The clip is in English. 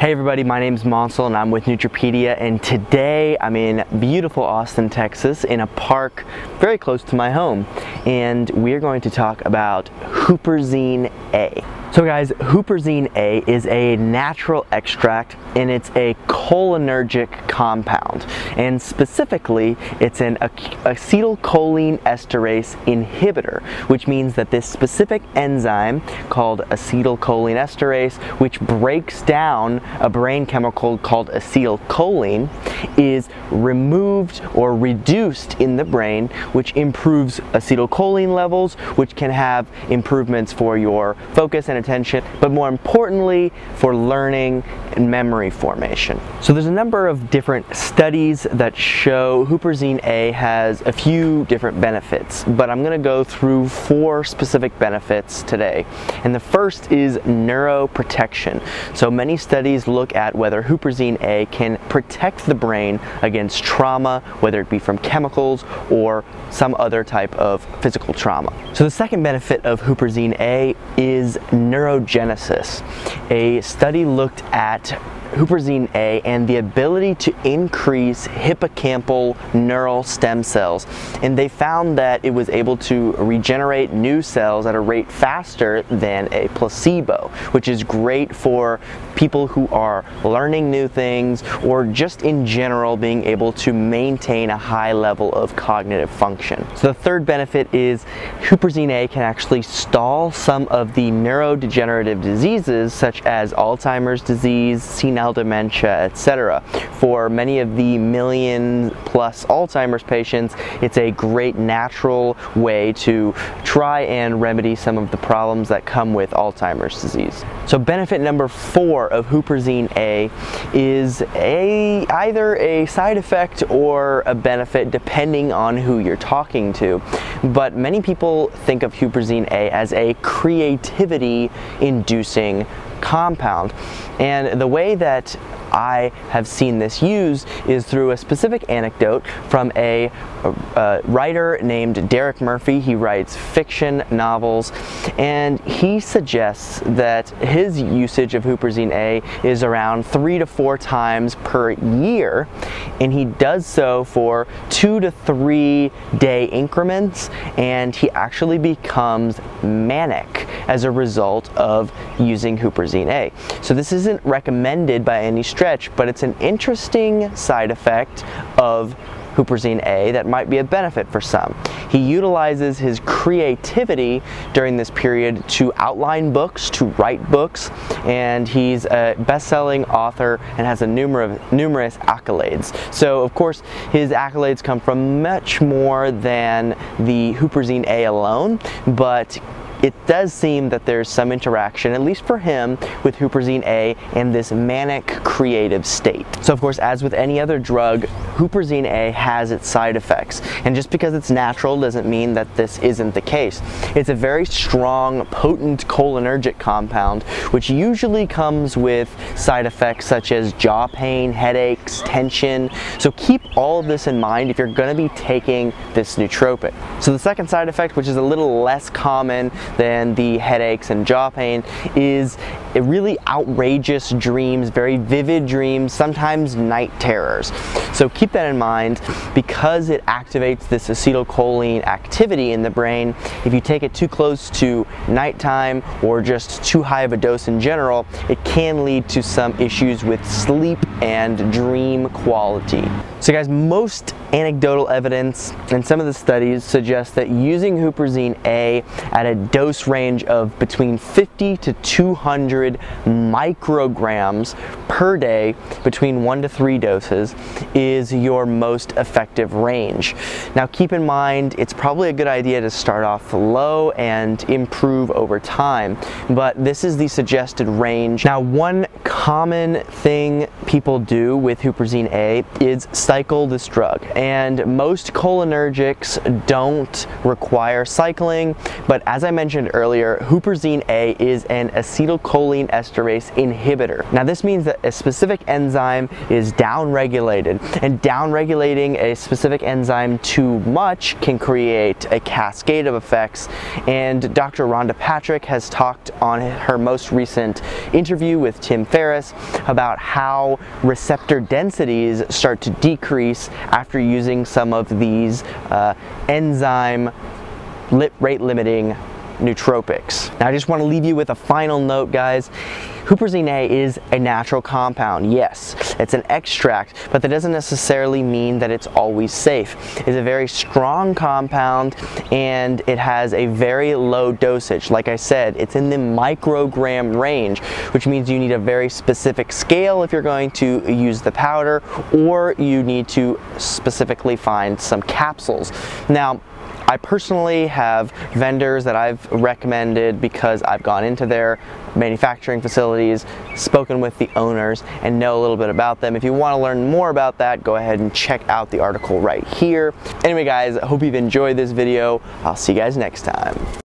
Hey everybody, my name is Monsel and I'm with Nootropedia, and today I'm in beautiful Austin, Texas, in a park very close to my home, and we're going to talk about Huperzine A. So guys, Huperzine A is a natural extract and it's a cholinergic compound, and specifically it's an acetylcholine esterase inhibitor, which means that this specific enzyme called acetylcholine esterase, which breaks down a brain chemical called acetylcholine, is removed or reduced in the brain, which improves acetylcholine levels, which can have improvements for your focus and attention, but more importantly for learning and memory formation. So there's a number of different studies that show Huperzine A has a few different benefits, but I'm going to go through four specific benefits today. And the first is neuroprotection. So many studies look at whether Huperzine A can protect the brain against trauma, whether it be from chemicals or some other type of physical trauma. So the second benefit of Huperzine A is neurogenesis. A study looked at Huperzine A and the ability to increase hippocampal neural stem cells, and they found that it was able to regenerate new cells at a rate faster than a placebo, which is great for people who are learning new things or just in general being able to maintain a high level of cognitive function. So the third benefit is Huperzine A can actually stall some of the neurodegenerative diseases such as Alzheimer's disease, senile dementia, etc. For many of the million plus Alzheimer's patients, it's a great natural way to try and remedy some of the problems that come with Alzheimer's disease. So benefit number four of Huperzine A is either a side effect or a benefit depending on who you're talking to, but many people think of Huperzine A as a creativity inducing compound, and the way that I have seen this used is through a specific anecdote from a writer named Derek Murphy. He writes fiction novels, and he suggests that his usage of Huperzine A is around 3 to 4 times per year, and he does so for 2 to 3 day increments, and he actually becomes manic as a result of using Huperzine A. So this isn't recommended by any stretch, but it's an interesting side effect of Huperzine A that might be a benefit for some. He utilizes his creativity during this period to outline books, to write books, and he's a best-selling author and has a numerous accolades. So of course his accolades come from much more than the Huperzine A alone, but it does seem that there's some interaction, at least for him, with Huperzine A and this manic creative state. So of course, as with any other drug, Huperzine A has its side effects, and just because it's natural doesn't mean that this isn't the case. It's a very strong, potent cholinergic compound, which usually comes with side effects such as jaw pain, headaches, tension. So keep all of this in mind if you're going to be taking this nootropic. So the second side effect, which is a little less common than the headaches and jaw pain, is really outrageous dreams, very vivid dreams, sometimes night terrors. So keep that in mind, because it activates this acetylcholine activity in the brain. If you take it too close to nighttime or just too high of a dose in general, it can lead to some issues with sleep and dream quality. So guys, most anecdotal evidence and some of the studies suggest that using Huperzine A at a dose range of between 50 to 200 micrograms per day between 1 to 3 doses is your most effective range. Now keep in mind, it's probably a good idea to start off low and improve over time, but this is the suggested range. Now one common thing people do with Huperzine A is cycle this drug, and most cholinergics don't require cycling, but as I mentioned earlier, Huperzine A is an acetylcholine esterase inhibitor. Now this means that a specific enzyme is downregulated, and downregulating a specific enzyme too much can create a cascade of effects, and Dr. Rhonda Patrick has talked on her most recent interview with Tim Ferriss Ferriss about how receptor densities start to decrease after using some of these enzyme rate limiting nootropics. Now I just want to leave you with a final note, guys. Huperzine A is a natural compound, yes. It's an extract, but that doesn't necessarily mean that it's always safe. It's a very strong compound and it has a very low dosage. Like I said, it's in the microgram range, which means you need a very specific scale if you're going to use the powder, or you need to specifically find some capsules. Now, I personally have vendors that I've recommended because I've gone into their manufacturing facilities, spoken with the owners, and know a little bit about them. If you want to learn more about that, go ahead and check out the article right here. Anyway, guys, I hope you've enjoyed this video. I'll see you guys next time.